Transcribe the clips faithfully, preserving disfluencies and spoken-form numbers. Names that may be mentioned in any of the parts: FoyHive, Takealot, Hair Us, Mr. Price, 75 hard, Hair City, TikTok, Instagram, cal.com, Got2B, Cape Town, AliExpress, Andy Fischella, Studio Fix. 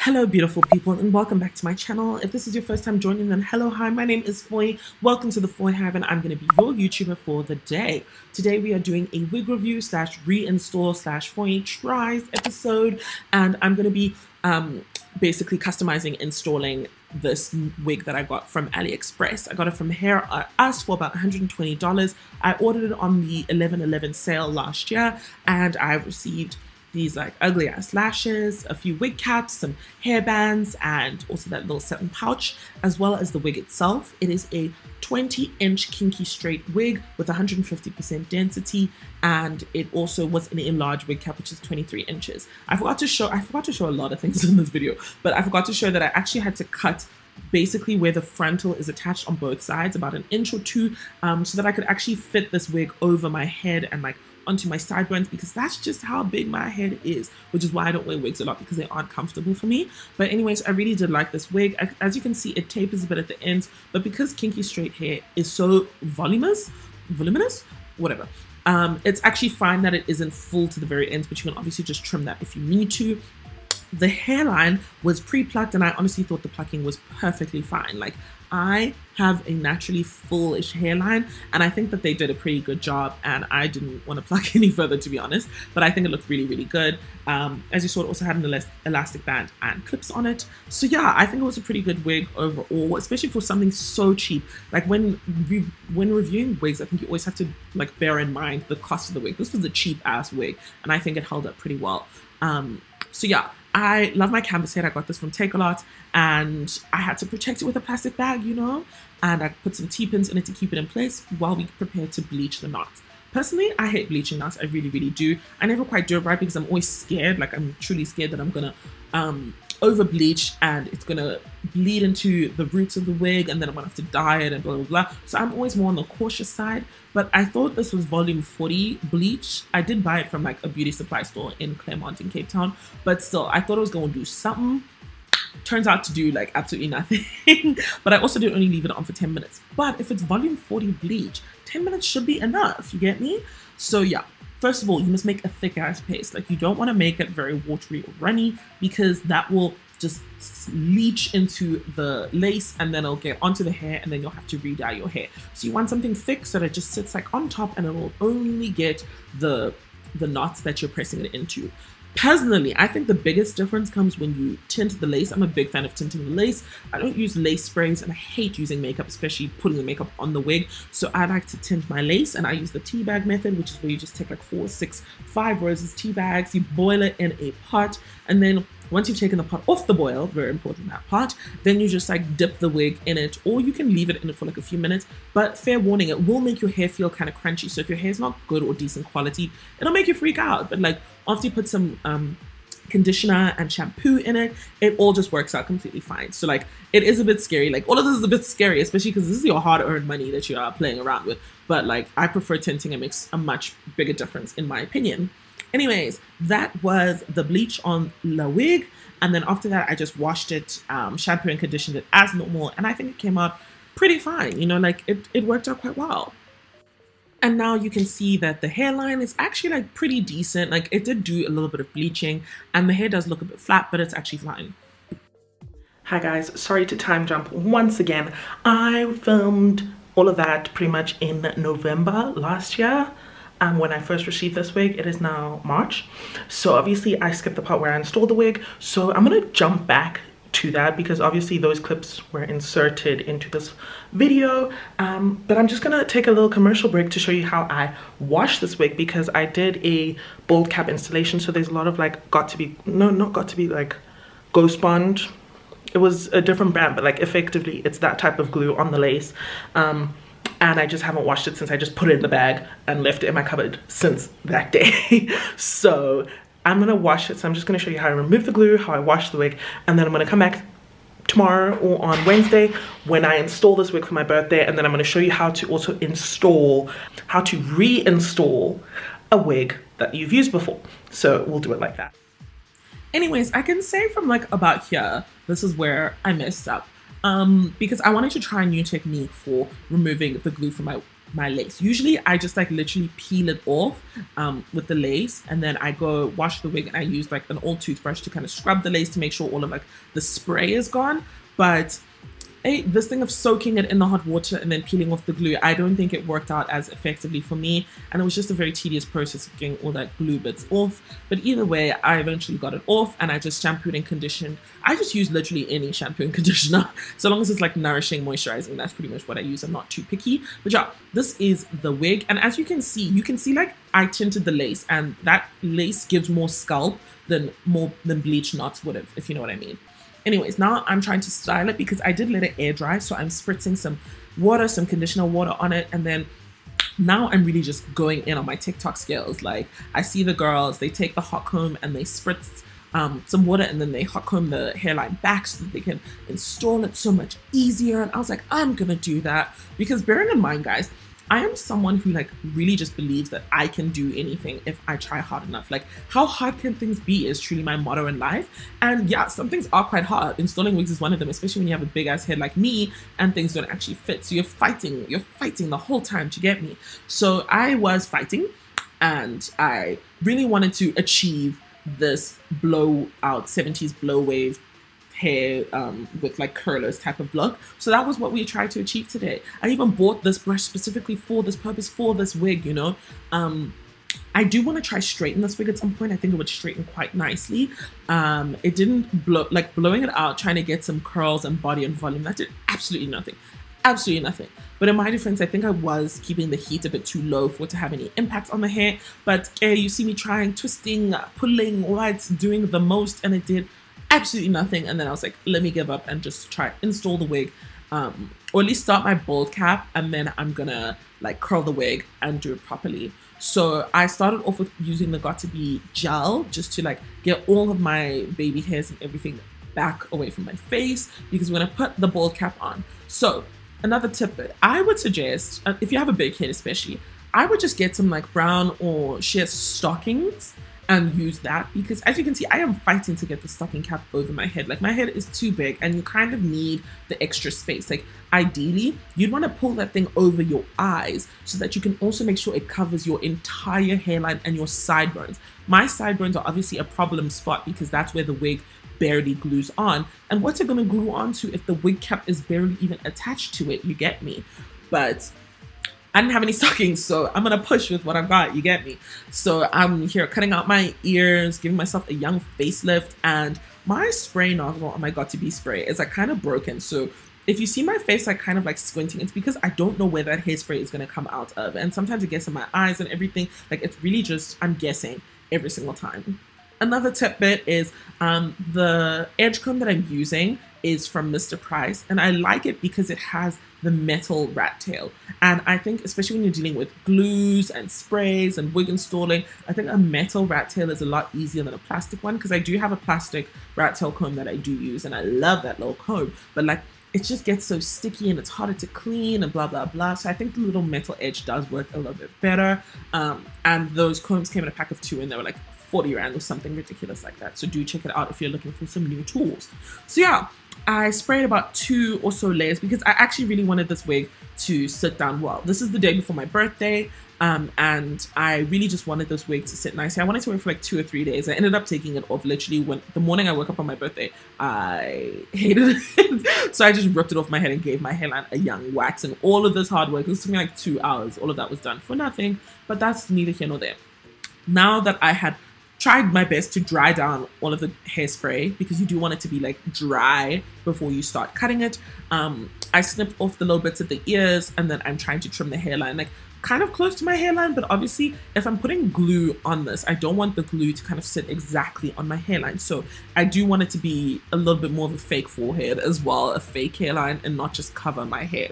Hello beautiful people and welcome back to my channel. If this is your first time joining, then hello, hi, my name is Foy. Welcome to the FoyHive and I'm going to be your YouTuber for the day. Today we are doing a wig review slash reinstall slash Foy tries episode, and I'm going to be um, basically customizing, installing this wig that I got from AliExpress. I got it from Hair Us for about one hundred twenty dollars. I ordered it on the eleven eleven sale last year and I received these like ugly ass lashes, a few wig caps, some hair bands, and also that little satin pouch, as well as the wig itself. It is a twenty inch kinky straight wig with one hundred fifty percent density, and it also was an enlarged wig cap, which is twenty-three inches. I forgot to show, I forgot to show a lot of things in this video, but I forgot to show that I actually had to cut basically where the frontal is attached on both sides, about an inch or two, um, so that I could actually fit this wig over my head and like onto my sideburns, because that's just how big my head is, which is why I don't wear wigs a lot, because they aren't comfortable for me. But anyways, I really did like this wig. As you can see, it tapers a bit at the ends, but because kinky straight hair is so voluminous, voluminous, whatever, um, it's actually fine that it isn't full to the very ends, but you can obviously just trim that if you need to. The hairline was pre-plucked and I honestly thought the plucking was perfectly fine. Like, I have a naturally full-ish hairline and I think that they did a pretty good job, and I didn't want to pluck any further, to be honest, but I think it looked really, really good. Um, as you saw, it also had an elastic band and clips on it. So yeah, I think it was a pretty good wig overall, especially for something so cheap. Like, when re when reviewing wigs, I think you always have to like bear in mind the cost of the wig. This was a cheap-ass wig and I think it held up pretty well. Um, so yeah. I love my canvas head. I got this from Takealot and I had to protect it with a plastic bag, you know, and I put some T-pins in it to keep it in place while we prepare to bleach the knots. Personally, I hate bleaching knots. I really, really do. I never quite do it right because I'm always scared. Like, I'm truly scared that I'm going to um, over bleach and it's going to bleed into the roots of the wig and then I'm going to have to dye it and blah, blah, blah. So I'm always more on the cautious side, but I thought this was volume forty bleach. I did buy it from like a beauty supply store in Claremont in Cape Town, but still, I thought it was going to do something. Turns out to do like absolutely nothing. But I also did only leave it on for ten minutes. But if it's volume forty bleach, ten minutes should be enough, you get me? So yeah, first of all, you must make a thick ass paste. Like, you don't want to make it very watery or runny because that will just leach into the lace and then it'll get onto the hair and then you'll have to re-dye your hair. So you want something thick so that it just sits like on top and it will only get the the knots that you're pressing it into. Personally, I think the biggest difference comes when you tint the lace. I'm a big fan of tinting the lace. I don't use lace sprays and I hate using makeup, especially putting the makeup on the wig. So I like to tint my lace and I use the tea bag method, which is where you just take like four, six, five roses tea bags, you boil it in a pot, and then once you've taken the pot off the boil, very important that part, then you just like dip the wig in it, or you can leave it in it for like a few minutes. But fair warning, it will make your hair feel kind of crunchy. So if your hair's not good or decent quality, it'll make you freak out. But like, after you put some um, conditioner and shampoo in it, it all just works out completely fine. So like, it is a bit scary. Like, all of this is a bit scary, especially because this is your hard-earned money that you are playing around with. But like, I prefer tinting. It makes a much bigger difference in my opinion. Anyways, that was the bleach on the wig. And then after that, I just washed it, um, shampoo and conditioned it as normal. And I think it came out pretty fine. You know, like it, it worked out quite well. And now you can see that the hairline is actually like pretty decent. Like, it did do a little bit of bleaching and the hair does look a bit flat, but it's actually fine. Hi guys, sorry to time jump once again. I filmed all of that pretty much in November last year. Um, when I first received this wig, it is now March. So obviously I skipped the part where I installed the wig. So I'm gonna jump back to that because obviously those clips were inserted into this video. Um, but I'm just gonna take a little commercial break to show you how I washed this wig, because I did a bald cap installation. So there's a lot of like got to be, no, not got to be, like Ghost Bond. It was a different brand, but like effectively it's that type of glue on the lace. Um, And I just haven't washed it since I just put it in the bag and left it in my cupboard since that day. So I'm gonna wash it. So I'm just gonna show you how I remove the glue, how I wash the wig, and then I'm gonna come back tomorrow or on Wednesday when I install this wig for my birthday. And then I'm gonna show you how to also install, how to reinstall a wig that you've used before. So we'll do it like that. Anyways, I can say from like about here, this is where I messed up. Um, because I wanted to try a new technique for removing the glue from my my lace. Usually I just like literally peel it off um, with the lace, and then I go wash the wig, and I use like an old toothbrush to kind of scrub the lace to make sure all of like the spray is gone. But hey, this thing of soaking it in the hot water and then peeling off the glue, I don't think it worked out as effectively for me, and it was just a very tedious process of getting all that glue bits off. But either way, I eventually got it off, and I just shampooed and conditioned. I just use literally any shampoo and conditioner, so long as it's like nourishing, moisturizing. That's pretty much what I use. I'm not too picky. But yeah, this is the wig, and as you can see, you can see like I tinted the lace, and that lace gives more scalp than more than bleach knots would have, if you know what I mean. Anyways, now I'm trying to style it because I did let it air dry. So I'm spritzing some water, some conditioner water on it. And then now I'm really just going in on my TikTok skills. Like I see the girls, they take the hot comb and they spritz um, some water, and then they hot comb the hairline back so that they can install it so much easier. And I was like, I'm going to do that, because bearing in mind, guys, I am someone who like really just believes that I can do anything if I try hard enough. Like, how hard can things be is truly my motto in life. And yeah, some things are quite hard. Installing wigs is one of them, especially when you have a big ass head like me and things don't actually fit. So you're fighting, you're fighting the whole time to get me. So I was fighting, and I really wanted to achieve this blowout seventies blow wave hair um, with like curlers type of look. So that was what we tried to achieve today. I even bought this brush specifically for this purpose, for this wig, you know. Um, I do want to try straighten this wig at some point. I think it would straighten quite nicely. Um, it didn't blow, like blowing it out, trying to get some curls and body and volume, that did absolutely nothing. Absolutely nothing. But in my defense, I think I was keeping the heat a bit too low for it to have any impact on the hair. But uh, you see me trying, twisting, pulling, right, doing the most, and it did absolutely nothing. And then I was like, let me give up and just try install the wig, um or at least start my bald cap, and then I'm gonna like curl the wig and do it properly. So I started off with using the got to B gel just to like get all of my baby hairs and everything back away from my face, because we're gonna put the bald cap on. So another tip I would suggest, if you have a big head especially, I would just get some like brown or sheer stockings and use that, because as you can see, I am fighting to get the stocking cap over my head. Like, my head is too big, and you kind of need the extra space. Like, ideally you'd want to pull that thing over your eyes so that you can also make sure it covers your entire hairline and your sideburns. My sideburns are obviously a problem spot because that's where the wig barely glues on, and what's it going to glue onto if the wig cap is barely even attached to it? You get me? But I didn't have any stockings, so I'm gonna push with what I've got, you get me? So I'm here cutting out my ears, giving myself a young facelift, and my spray nozzle on my got to B spray is like kind of broken. So if you see my face like kind of like squinting, it's because I don't know where that hairspray is gonna come out of, and sometimes it gets in my eyes and everything. Like, it's really just, I'm guessing every single time. Another tip bit is um, the edge comb that I'm using is from Mister Price, and I like it because it has the metal rat tail. And I think, especially when you're dealing with glues and sprays and wig installing, I think a metal rat tail is a lot easier than a plastic one, because I do have a plastic rat tail comb that I do use, and I love that little comb, but like it just gets so sticky and it's harder to clean and blah, blah, blah. So I think the little metal edge does work a little bit better. Um, and those combs came in a pack of two, and they were like forty rand or something ridiculous like that. So do check it out if you're looking for some new tools. So yeah, I sprayed about two or so layers because I actually really wanted this wig to sit down well. This is the day before my birthday, um, and I really just wanted this wig to sit nicely. I wanted to wear it for like two or three days. I ended up taking it off literally when the morning I woke up on my birthday. I hated it. So I just ripped it off my head and gave my hairline a young wax, and all of this hard work, it took me like two hours. All of that was done for nothing, but that's neither here nor there. Now that I had tried my best to dry down all of the hairspray, because you do want it to be like dry before you start cutting it. Um, I snipped off the little bits at the ears, and then I'm trying to trim the hairline, like kind of close to my hairline. But obviously if I'm putting glue on this, I don't want the glue to kind of sit exactly on my hairline. So I do want it to be a little bit more of a fake forehead as well, a fake hairline, and not just cover my hair.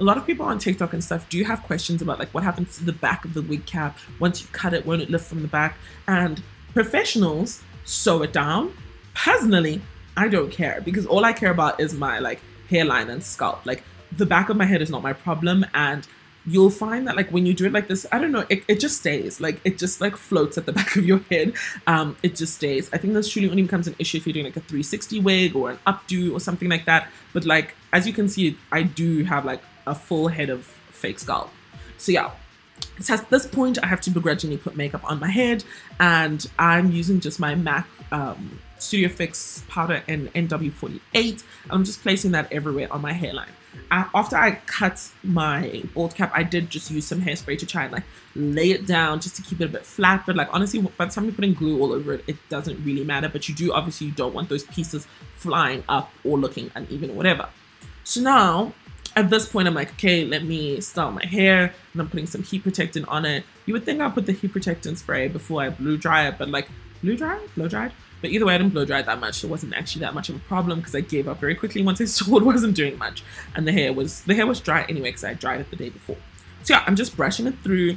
A lot of people on TikTok and stuff do have questions about like what happens to the back of the wig cap. Once you cut it, won't it lift from the back? And professionals sew it down. Personally, I don't care, because all I care about is my like hairline and scalp. Like, the back of my head is not my problem, and you'll find that like when you do it like this, I don't know, it, it just stays. Like, it just like floats at the back of your head. Um, it just stays. I think this truly only becomes an issue if you're doing like a three sixty wig or an updo or something like that. But like, as you can see, I do have like a full head of fake scalp. So yeah, it's at this point I have to begrudgingly put makeup on my head, and I'm using just my MAC um, Studio Fix powder in N W forty-eight. I'm just placing that everywhere on my hairline. I, after I cut my bald cap, I did just use some hairspray to try and like lay it down just to keep it a bit flat. But like honestly, by the time you're putting glue all over it, it doesn't really matter. But you do obviously you don't want those pieces flying up or looking uneven or whatever. So now at this point, I'm like, okay, let me style my hair, and I'm putting some heat protectant on it. You would think I'll put the heat protectant spray before I blow dry it, but like blue dry, blow dried. But either way, I didn't blow dry it that much. It wasn't actually that much of a problem because I gave up very quickly once I saw it wasn't doing much. And the hair was the hair was dry anyway because I dried it the day before. So yeah, I'm just brushing it through,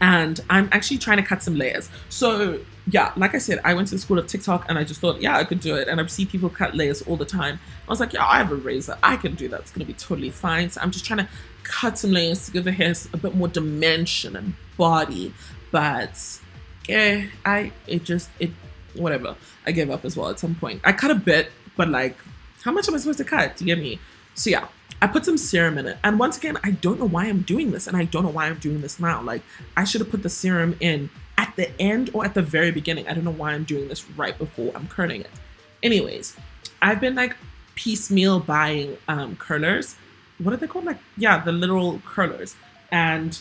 and I'm actually trying to cut some layers. So yeah, like I said, I went to the school of TikTok, and I just thought, yeah, I could do it. And I see people cut layers all the time. I was like, yeah, I have a razor. I can do that. It's going to be totally fine. So I'm just trying to cut some layers to give the hair a bit more dimension and body. But yeah, I, it just, it, whatever, I gave up as well at some point. I cut a bit, but like, how much am I supposed to cut? Do you get me? So yeah, I put some serum in it, and once again, I don't know why I'm doing this, and I don't know why I'm doing this now. Like, I should have put the serum in at the end or at the very beginning. I don't know why I'm doing this right before I'm curling it. Anyways, I've been like piecemeal buying um curlers. What are they called? Like, yeah, the literal curlers. And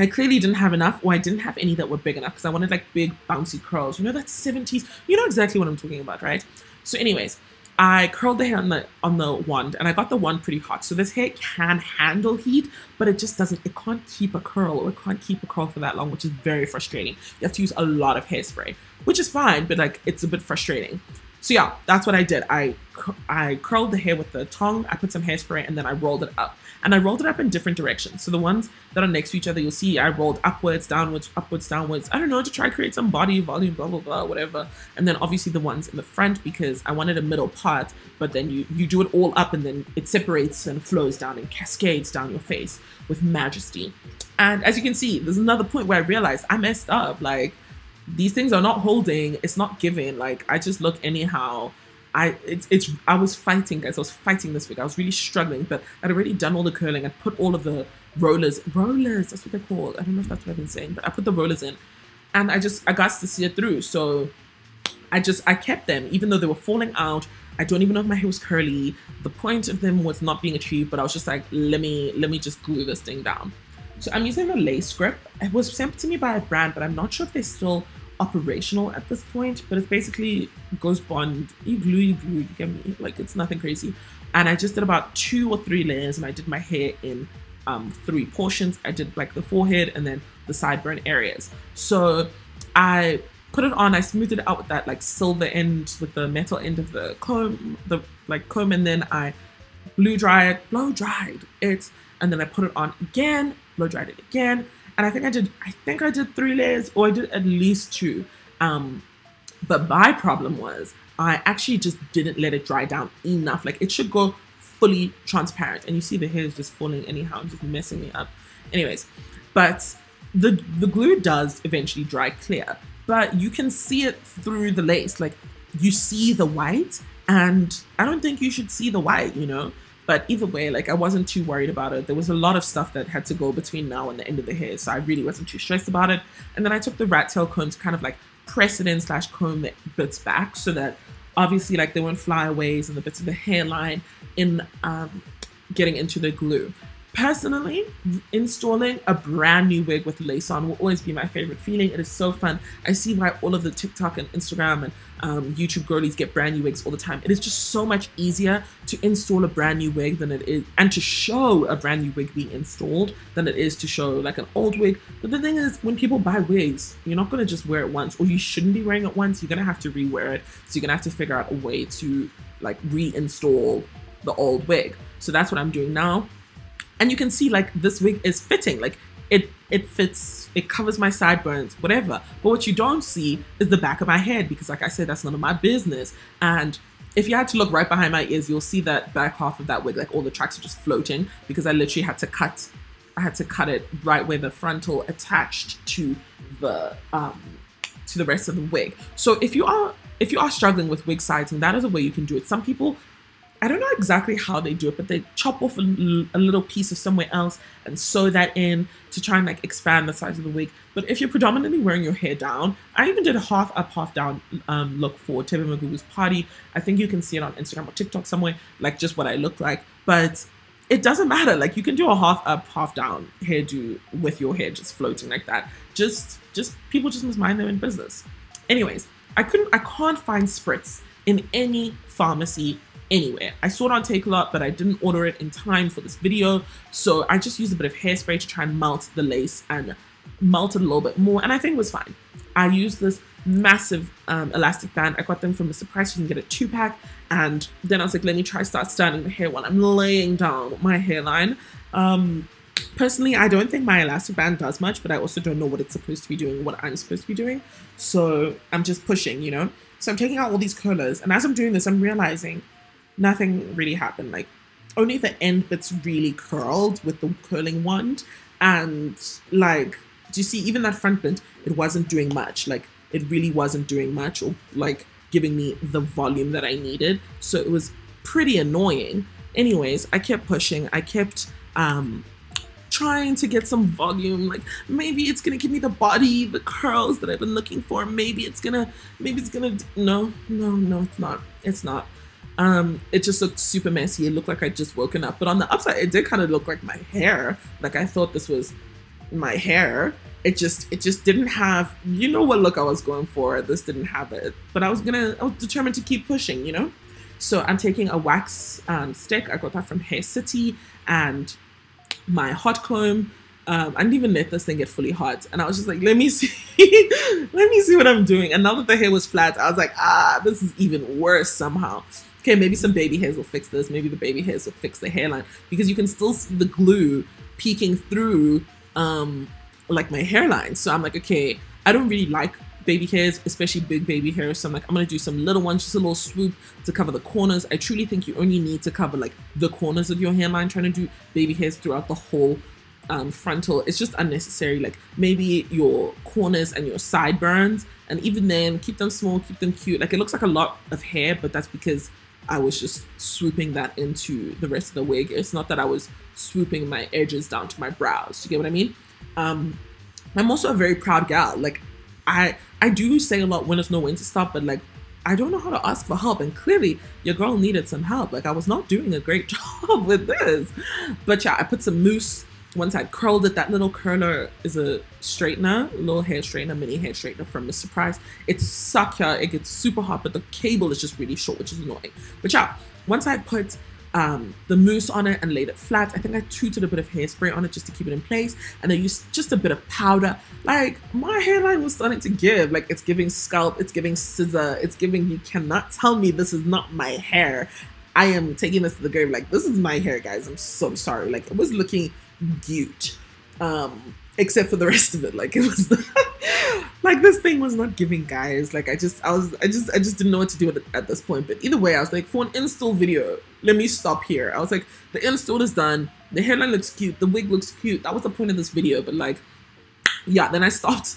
I clearly didn't have enough, or I didn't have any that were big enough because I wanted like big bouncy curls. You know, that seventies, you know exactly what I'm talking about, right? So anyways, I curled the hair on the, on the wand, and I got the wand pretty hot. So this hair can handle heat, but it just doesn't, it can't keep a curl, or it can't keep a curl for that long, which is very frustrating. You have to use a lot of hairspray, which is fine, but like, it's a bit frustrating. So yeah, that's what I did. I, I curled the hair with the tong, I put some hairspray, and then I rolled it up. And I rolled it up in different directions. So the ones that are next to each other, you'll see I rolled upwards, downwards, upwards, downwards. I don't know, to try to create some body volume, blah, blah, blah, whatever. And then obviously the ones in the front, because I wanted a middle part, but then you, you do it all up, and then it separates and flows down and cascades down your face with majesty. And as you can see, there's another point where I realized I messed up. Like, these things are not holding, it's not giving, like I just look anyhow. I it's it's I was fighting, guys. I was fighting this week. I was really struggling, but I'd already done all the curling. I put all of the rollers rollers that's what they're called. I don't know if that's what I've been saying, but I put the rollers in, and I just I got to see it through. So I just I kept them, even though they were falling out. I don't even know if my hair was curly. The point of them was not being achieved, but I was just like, let me let me just glue this thing down. So I'm using the lace grip. It was sent to me by a brand, but I'm not sure if they still operational at this point, but it's basically Ghost Bond. You glue, you glue, you get me? Like, it's nothing crazy. And I just did about two or three layers, and I did my hair in um, three portions. I did like the forehead and then the sideburn areas. So I put it on, I smoothed it out with that like silver end, with the metal end of the comb, the like comb, and then I blue dried, blow dried it, and then I put it on again, blow dried it again. And I think I did, I think I did three layers, or I did at least two. Um, but my problem was I actually just didn't let it dry down enough. Like, it should go fully transparent. And you see the hair is just falling anyhow, just messing me up. Anyways, but the, the glue does eventually dry clear, but you can see it through the lace. Like, you see the white, and I don't think you should see the white, you know? But either way, like, I wasn't too worried about it. There was a lot of stuff that had to go between now and the end of the hair, so I really wasn't too stressed about it. And then I took the rat tail comb to kind of like press it in slash comb the bits back, so that obviously like they won't fly away, and the bits of the hairline in um, getting into the glue. Personally, installing a brand new wig with lace on will always be my favorite feeling. It is so fun. I see why all of the TikTok and Instagram and um, YouTube girlies get brand new wigs all the time. It is just so much easier to install a brand new wig than it is, and to show a brand new wig being installed, than it is to show like an old wig. But the thing is, when people buy wigs, you're not going to just wear it once, or you shouldn't be wearing it once. You're going to have to re-wear it. So you're going to have to figure out a way to like reinstall the old wig. So that's what I'm doing now. And you can see like this wig is fitting, like it it fits, it covers my sideburns, whatever. But what you don't see is the back of my head, because like I said, that's none of my business. And if you had to look right behind my ears, you'll see that back half of that wig, like all the tracks are just floating, because I literally had to cut, I had to cut it right where the frontal attached to the um, to the rest of the wig. So if you are if you are struggling with wig sizing, that is a way you can do it. Some people I don't know exactly how they do it, but they chop off a, a little piece of somewhere else and sew that in to try and like expand the size of the wig. But if you're predominantly wearing your hair down, I even did a half up, half down um, look for Tebe Magubu's party. I think you can see it on Instagram or TikTok somewhere, like just what I look like. But it doesn't matter. Like you can do a half up, half down hairdo with your hair just floating like that. Just, just people just must mind their own business. Anyways, I couldn't, I can't find spritz in any pharmacy anywhere. I saw it on Takealot, but I didn't order it in time for this video, so I just used a bit of hairspray to try and melt the lace and melt it a little bit more, and I think it was fine. I used this massive um, elastic band. I got them from Mister Price. You can get a two-pack, and then I was like, let me try start styling the hair while I'm laying down my hairline. Um, personally, I don't think my elastic band does much, but I also don't know what it's supposed to be doing, what I'm supposed to be doing, so I'm just pushing, you know? So I'm taking out all these curlers, and as I'm doing this, I'm realizing nothing really happened. Like only the end bits really curled with the curling wand, and like do you see even that front bit, it wasn't doing much. Like it really wasn't doing much or like giving me the volume that I needed, so it was pretty annoying. Anyways, I kept pushing, I kept um trying to get some volume. Like maybe it's gonna give me the body, the curls that I've been looking for. Maybe it's gonna maybe it's gonna no no no it's not it's not Um, it just looked super messy. It looked like I'd just woken up. But on the upside, it did kind of look like my hair. Like I thought this was my hair. It just, it just didn't have, you know what look I was going for. This didn't have it. But I was gonna, I was determined to keep pushing, you know? So I'm taking a wax um, stick. I got that from Hair City, and my hot comb. Um, I didn't even let this thing get fully hot. And I was just like, let me see, let me see what I'm doing. And now that the hair was flat, I was like, ah, this is even worse somehow. Okay, maybe some baby hairs will fix this. Maybe the baby hairs will fix the hairline, because you can still see the glue peeking through um, like my hairline. So I'm like, okay, I don't really like baby hairs, especially big baby hairs. So I'm like, I'm going to do some little ones, just a little swoop to cover the corners. I truly think you only need to cover like the corners of your hairline. Trying to do baby hairs throughout the whole um, frontal, it's just unnecessary. Like maybe your corners and your sideburns, and even then keep them small, keep them cute. Like it looks like a lot of hair, but that's because I was just swooping that into the rest of the wig. It's not that I was swooping my edges down to my brows. You get what I mean? Um, I'm also a very proud gal. Like I, I do say a lot, when there's no when to stop, but like, I don't know how to ask for help. And clearly your girl needed some help. Like I was not doing a great job with this, but yeah, I put some mousse. Once I curled it, that little curler is a straightener, little hair straightener, mini hair straightener from Mister Price. It's sucker, it gets super hot, but the cable is just really short, which is annoying. But yeah, once I put um, the mousse on it and laid it flat, I think I tooted a bit of hairspray on it just to keep it in place. And I used just a bit of powder. Like my hairline was starting to give, like it's giving scalp, it's giving scissor, it's giving, you cannot tell me this is not my hair. I am taking this to the grave. Like this is my hair, guys. I'm so sorry. Like it was looking cute, um except for the rest of it. Like it was like this thing was not giving, guys. Like I just I was I just I just didn't know what to do with it at this point. But either way, I was like, for an install video, let me stop here. I was like, the install is done, the hairline looks cute, the wig looks cute, that was the point of this video. But like yeah, then I stopped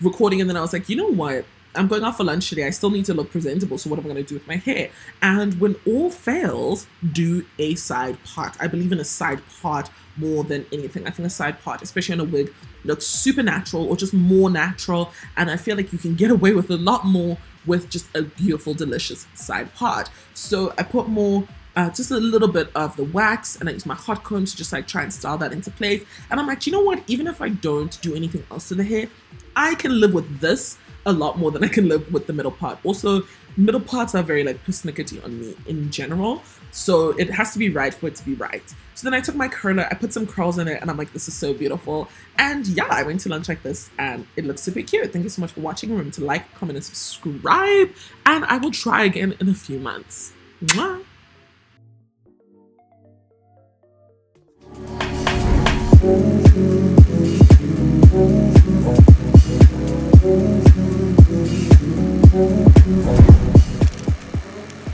recording, and then I was like, you know what, I'm going out for lunch today. I still need to look presentable. So what am I going to do with my hair? And when all fails, do a side part. I believe in a side part more than anything. I think a side part, especially on a wig, looks super natural, or just more natural. And I feel like you can get away with a lot more with just a beautiful, delicious side part. So I put more, uh, just a little bit of the wax, and I use my hot comb to just like try and style that into place. And I'm like, you know what? Even if I don't do anything else to the hair, I can live with this a lot more than I can live with the middle part. Also, middle parts are very like persnickety on me in general, so it has to be right for it to be right. So then I took my curler, I put some curls in it, and I'm like, this is so beautiful. And yeah, I went to lunch like this, and it looks super cute. Thank you so much for watching. Remember to like, comment, and subscribe, and I will try again in a few months. Mwah!